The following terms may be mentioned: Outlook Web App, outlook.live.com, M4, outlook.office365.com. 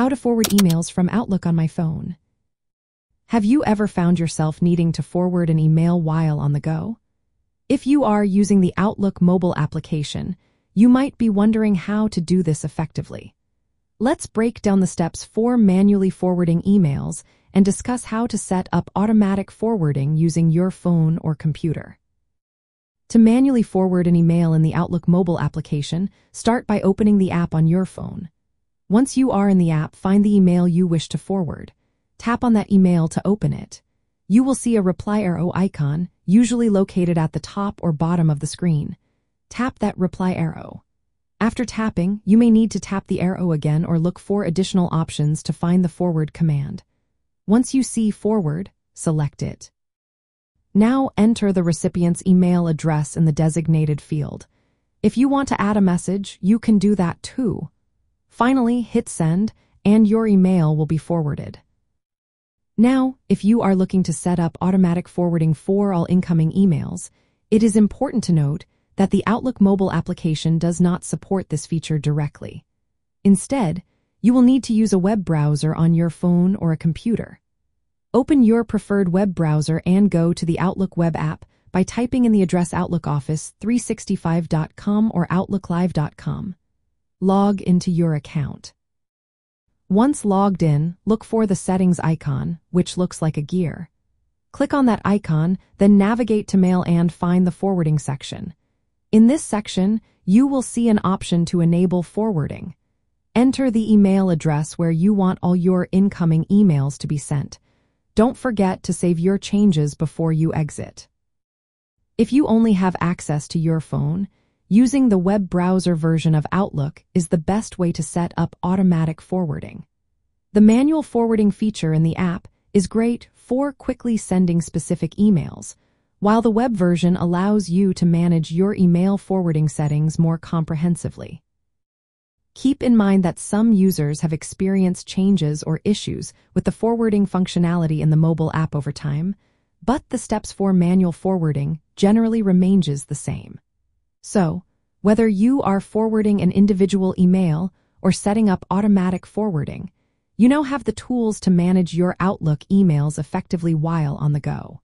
How to forward emails from Outlook on my phone. Have you ever found yourself needing to forward an email while on the go? If you are using the Outlook mobile application, you might be wondering how to do this effectively. Let's break down the steps for manually forwarding emails and discuss how to set up automatic forwarding using your phone or computer. To manually forward an email in the Outlook mobile application, start by opening the app on your phone. Once you are in the app, find the email you wish to forward. Tap on that email to open it. You will see a reply arrow icon, usually located at the top or bottom of the screen. Tap that reply arrow. After tapping, you may need to tap the arrow again or look for additional options to find the forward command. Once you see forward, select it. Now enter the recipient's email address in the designated field. If you want to add a message, you can do that too. Finally, hit send, and your email will be forwarded. Now, if you are looking to set up automatic forwarding for all incoming emails, it is important to note that the Outlook mobile application does not support this feature directly. Instead, you will need to use a web browser on your phone or a computer. Open your preferred web browser and go to the Outlook web app by typing in the address outlook.office365.com or outlook.live.com. Log into your account. Once logged in, look for the settings icon, which looks like a gear. Click on that icon, then navigate to Mail and find the forwarding section. In this section, you will see an option to enable forwarding. Enter the email address where you want all your incoming emails to be sent. Don't forget to save your changes before you exit. If you only have access to your phone, using the web browser version of Outlook is the best way to set up automatic forwarding. The manual forwarding feature in the app is great for quickly sending specific emails, while the web version allows you to manage your email forwarding settings more comprehensively. Keep in mind that some users have experienced changes or issues with the forwarding functionality in the mobile app over time, but the steps for manual forwarding generally remains the same. So, whether you are forwarding an individual email or setting up automatic forwarding, you now have the tools to manage your Outlook emails effectively while on the go.